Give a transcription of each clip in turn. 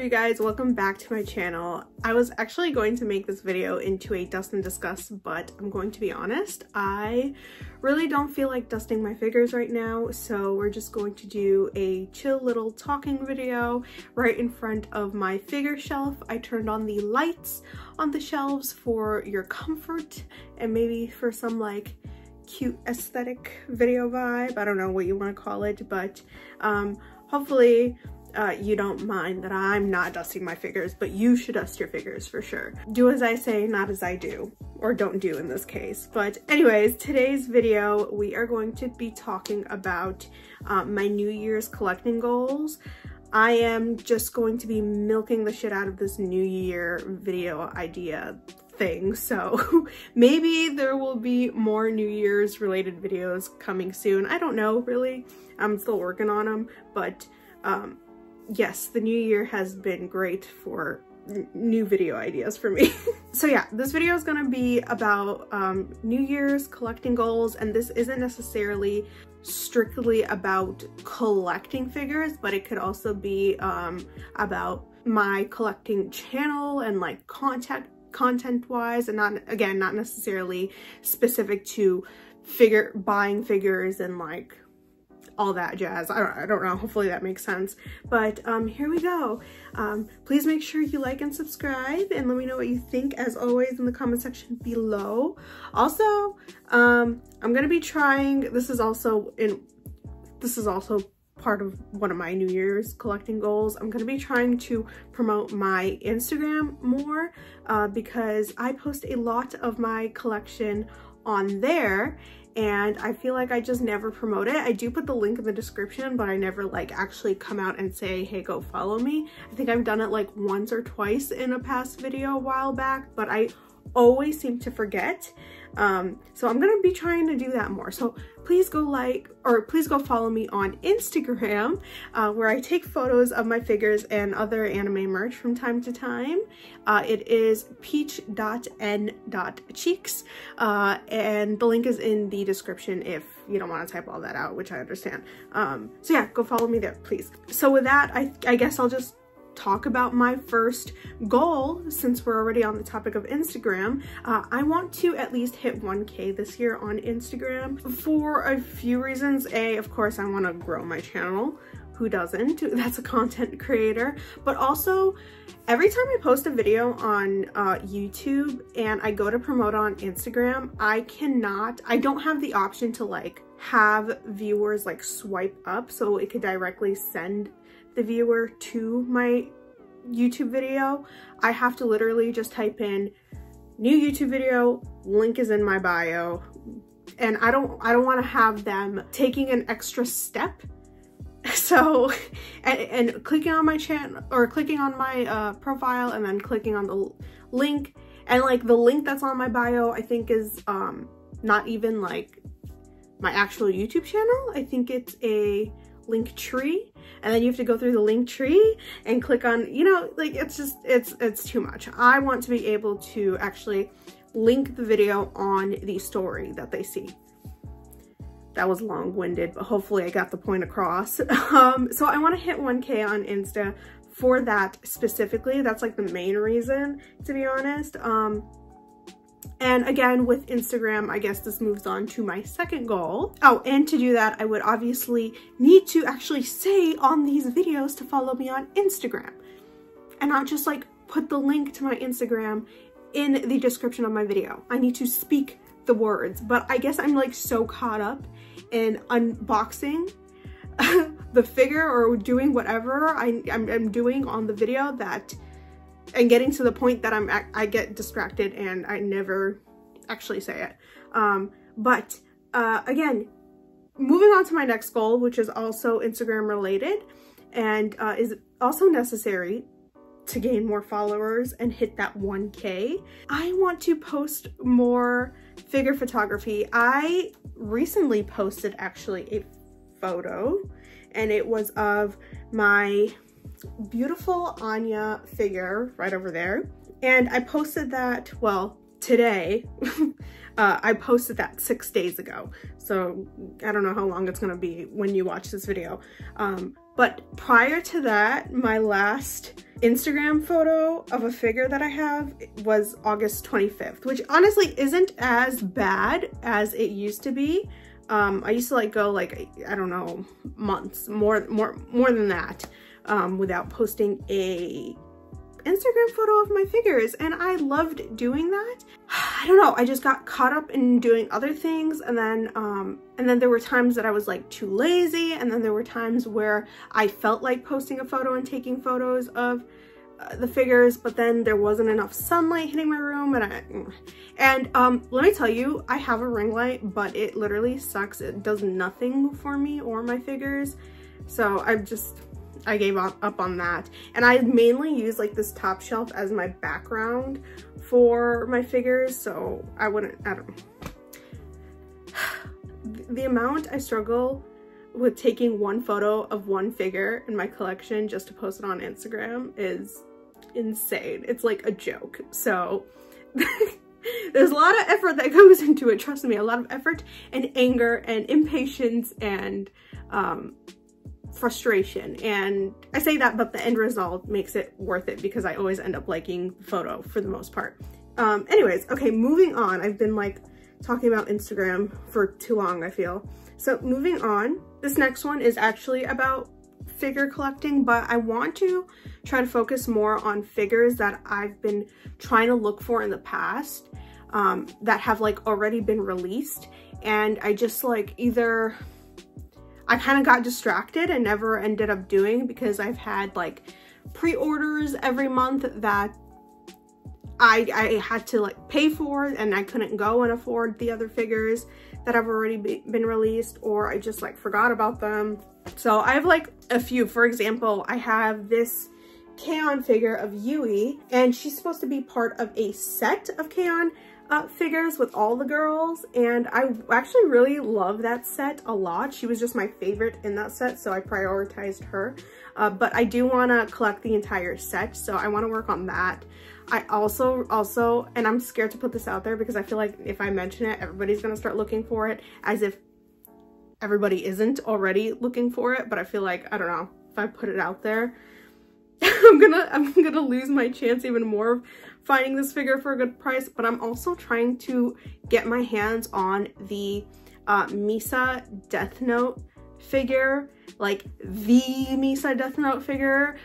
up, you guys? Welcome back to my channel. I was actually going to make this video into a dust and discuss, but I'm going to be honest, I really don't feel like dusting my figures right now, so we're just going to do a chill little talking video right in front of my figure shelf. I turned on the lights on the shelves for your comfort and maybe for some like cute aesthetic video vibe. I don't know what you want to call it, but hopefully you don't mind that I'm not dusting my figures, but you should dust your figures for sure. Do as I say, not as I do, or don't do in this case. But anyways, today's video, we are going to be talking about my New Year's collecting goals. I am just going to be milking the shit out of this New Year video idea thing, so maybe there will be more New Year's related videos coming soon. I don't know, really. I'm still working on them, but yes, the new year has been great for new video ideas for me. So yeah, this video is gonna be about New Year's collecting goals, and this isn't necessarily strictly about collecting figures, but it could also be about my collecting channel and like content wise, and not necessarily specific to buying figures and like all that jazz. I don't know, hopefully that makes sense. But here we go. Please make sure you like and subscribe, and let me know what you think as always in the comment section below. Also, I'm gonna be trying, this is also part of one of my New Year's collecting goals. I'm gonna be trying to promote my Instagram more because I post a lot of my collection on there, and I feel like I just never promote it. I do put the link in the description, but I never like actually come out and say, hey, go follow me. I think I've done it like once or twice in a past video a while back, but I always seem to forget. So I'm gonna be trying to do that more. So please go follow me on Instagram, where I take photos of my figures and other anime merch from time to time. It is peach.n.cheeks, and the link is in the description if you don't want to type all that out, which I understand. So yeah, go follow me there, please. So with that, I guess I'll just talk about my first goal, since we're already on the topic of Instagram. I want to at least hit 1K this year on Instagram for a few reasons. A, of course, I want to grow my channel. Who doesn't? That's a content creator. But also, every time I post a video on YouTube and I go to promote on Instagram, I don't have the option to like have viewers like swipe up, so it could directly send the viewer to my YouTube video. I have to literally just type in new YouTube video, link is in my bio, and I don't want to have them taking an extra step. So and clicking on my channel, or clicking on my profile and then clicking on the link, and like the link that's on my bio, I think is not even like my actual YouTube channel. I think it's a link tree, and then you have to go through the link tree and click on, you know, like it's too much. I want to be able to actually link the video on the story that they see. That was long-winded, but hopefully I got the point across. So I want to hit 1K on Insta for that specifically. That's like the main reason, to be honest. And again, with Instagram, I guess this moves on to my second goal. Oh, and to do that, I would obviously need to actually say on these videos to follow me on Instagram, and not just like put the link to my Instagram in the description of my video. I need to speak the words, but I guess I'm like so caught up in unboxing the figure or doing whatever I'm doing on the video that, and getting to the point that I get distracted and I never actually say it. Again, moving on to my next goal, which is also Instagram related, and is also necessary to gain more followers and hit that 1K. I want to post more figure photography. I recently posted actually a photo, and it was of my beautiful Anya figure right over there, and I posted that, well, today. I posted that 6 days ago, so I don't know how long it's gonna be when you watch this video. But prior to that, my last Instagram photo of a figure that I have was August 25th, which honestly isn't as bad as it used to be. I used to like go like, I don't know, months, more than that, without posting a Instagram photo of my figures, and I loved doing that. I don't know, I just got caught up in doing other things, and then there were times that I was like too lazy, and then there were times where I felt like posting a photo and taking photos of the figures, but then there wasn't enough sunlight hitting my room, and let me tell you, I have a ring light, but it literally sucks. It does nothing for me or my figures, so I gave up on that. And I mainly use like this top shelf as my background for my figures, so I don't know. The amount I struggle with taking one photo of one figure in my collection just to post it on Instagram is insane. It's like a joke. So there's a lot of effort that goes into it, trust me, a lot of effort and anger and impatience and frustration. And I say that, but the end result makes it worth it because I always end up liking the photo for the most part. Anyways, okay, moving on. I've been like talking about Instagram for too long, I feel. So moving on, this next one is actually about figure collecting, but I want to try to focus more on figures that I've been trying to look for in the past that have like already been released. And I just like either, I kind of got distracted and never ended up doing because I've had like pre-orders every month that I had to like pay for, and I couldn't go and afford the other figures that have already been released, or I just like forgot about them. So I have like a few. For example, I have this K-On figure of Yui, and she's supposed to be part of a set of K-On figures with all the girls, and I actually really love that set a lot. She was just my favorite in that set, so I prioritized her, but I do want to collect the entire set, so I want to work on that. I also, and I'm scared to put this out there because I feel like if I mention it, everybody's gonna start looking for it, as if everybody isn't already looking for it, but I feel like, I don't know, if I put it out there, I'm gonna lose my chance even more of finding this figure for a good price. But I'm also trying to get my hands on the Misa Death Note figure, like the Misa Death Note figure.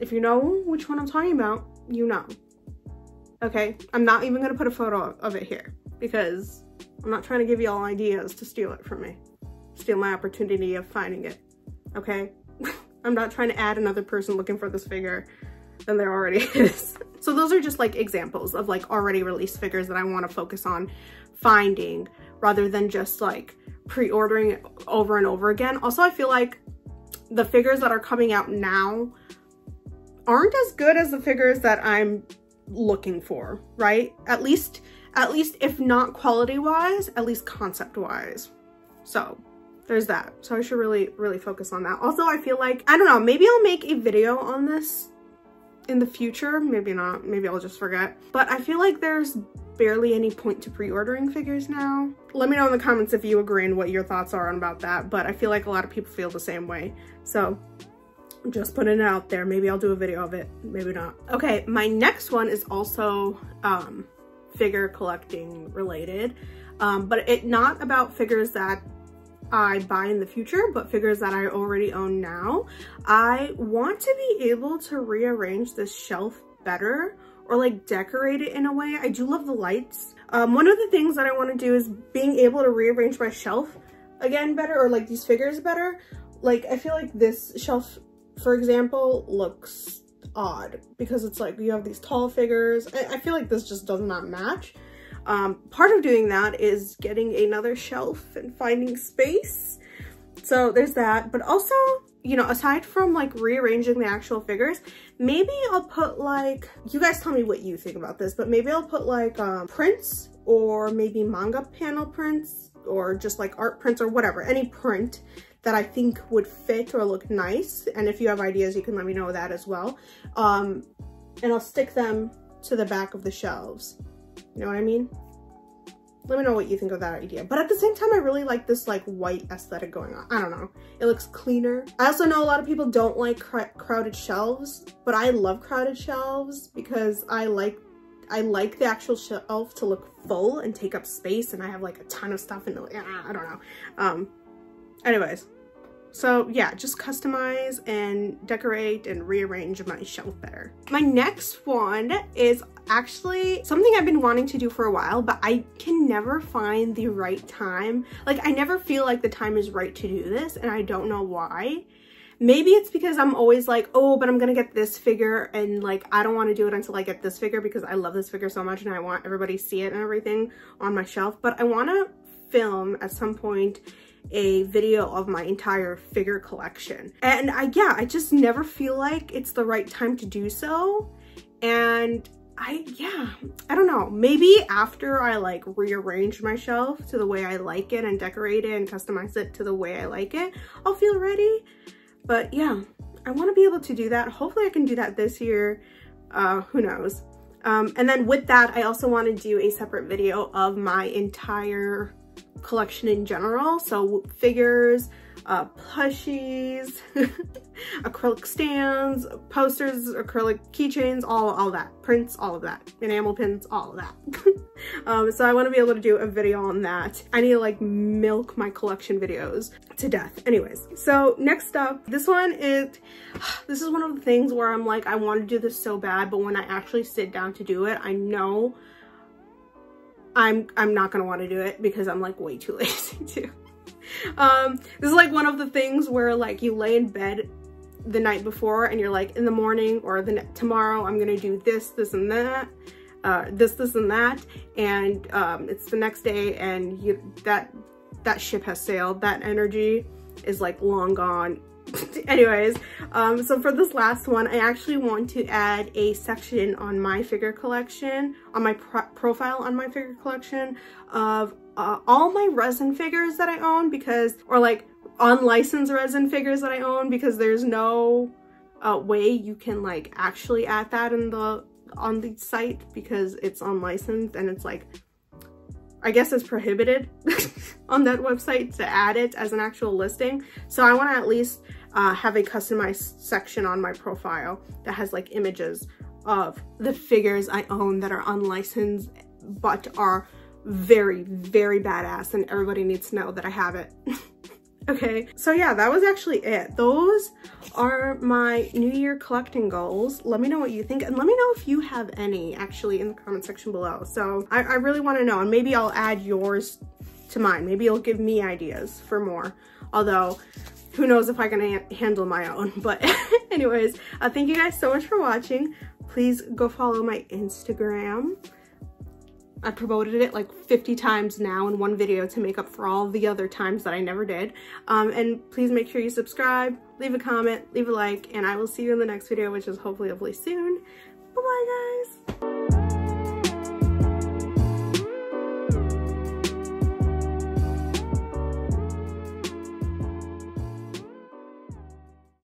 If you know which one I'm talking about, you know. Okay, I'm not even gonna put a photo of it here because I'm not trying to give you all ideas to steal it from me, steal my opportunity of finding it, okay? I'm not trying to add another person looking for this figure than there already is. So those are just like examples of like already released figures that I want to focus on finding rather than just like pre-ordering it over and over again. Also, I feel like the figures that are coming out now aren't as good as the figures that I'm looking for, right? At least if not quality-wise, at least concept-wise. So there's that. So I should really focus on that. Also, I feel like, I don't know, maybe I'll make a video on this in the future, maybe not, maybe I'll just forget, but I feel like there's barely any point to pre-ordering figures now. Let me know in the comments if you agree and what your thoughts are about that, but I feel like a lot of people feel the same way, so just putting it out there. Maybe I'll do a video of it, maybe not. Okay, my next one is also figure collecting related, but it's not about figures that I buy in the future, but figures that I already own now. I want to be able to rearrange this shelf better or like decorate it in a way. I do love the lights. One of the things that I want to do is being able to rearrange my shelf again better, or like these figures better. Like I feel like this shelf, for example, looks odd because it's like you have these tall figures. I feel like this just does not match. Part of doing that is getting another shelf and finding space. So there's that, but also, you know, aside from like rearranging the actual figures, maybe I'll put like, you guys tell me what you think about this, but maybe I'll put like prints, or maybe manga panel prints, or just like art prints or whatever, any print that I think would fit or look nice. And if you have ideas, you can let me know that as well. And I'll stick them to the back of the shelves. You know what I mean? Let me know what you think of that idea. But at the same time, I really like this like white aesthetic going on. I don't know. It looks cleaner. I also know a lot of people don't like crowded shelves, but I love crowded shelves because I like the actual shelf to look full and take up space, and I have like a ton of stuff and I don't know. Anyways, so yeah, just customize and decorate and rearrange my shelf better. My next one is actually something I've been wanting to do for a while, but I can never find the right time. Like, I never feel like the time is right to do this, and I don't know why. Maybe it's because I'm always like, oh, but I'm gonna get this figure, and like I don't want to do it until I get this figure because I love this figure so much and I want everybody to see it and everything on my shelf. But I want to film at some point a video of my entire figure collection, and I just never feel like it's the right time to do so. And I don't know, maybe after I like rearrange my shelf to the way I like it and decorate it and customize it to the way I like it, I'll feel ready. But yeah, I want to be able to do that. Hopefully I can do that this year. Who knows? And then with that, I also want to do a separate video of my entire collection in general. So figures, plushies, acrylic stands, posters, acrylic keychains, all that. Prints, all of that. Enamel pins, all of that. So I want to be able to do a video on that. I need to like milk my collection videos to death. Anyways, so next up, this is one of the things where I'm like, I want to do this so bad, but when I actually sit down to do it, I know I'm not gonna want to do it because I'm like way too lazy to. This is like one of the things where like you lay in bed the night before and you're like, in the morning or tomorrow I'm gonna do this, this, and that. This and that, and it's the next day, and that ship has sailed. That energy is like long gone. Anyways, so for this last one, I actually want to add a section on my figure collection, on my profile on my figure collection, of all my resin figures that I own, because, or like unlicensed resin figures that I own, because there's no way you can like actually add that in the on the site because it's unlicensed, and it's like, I guess it's prohibited on that website to add it as an actual listing. So I want to at least have a customized section on my profile that has like images of the figures I own that are unlicensed but are very, very badass, and everybody needs to know that I have it. Okay, so yeah, that was actually it. Those are my New Year collecting goals. Let me know what you think, and let me know if you have any actually in the comment section below. So I really want to know, and maybe I'll add yours to mine. Maybe you'll give me ideas for more. Although, who knows if I can handle my own. But anyways, thank you guys so much for watching. Please go follow my Instagram. I promoted it like 50 times now in one video to make up for all the other times that I never did. And please make sure you subscribe, leave a comment, leave a like, and I will see you in the next video, which is hopefully soon. Bye-bye, guys!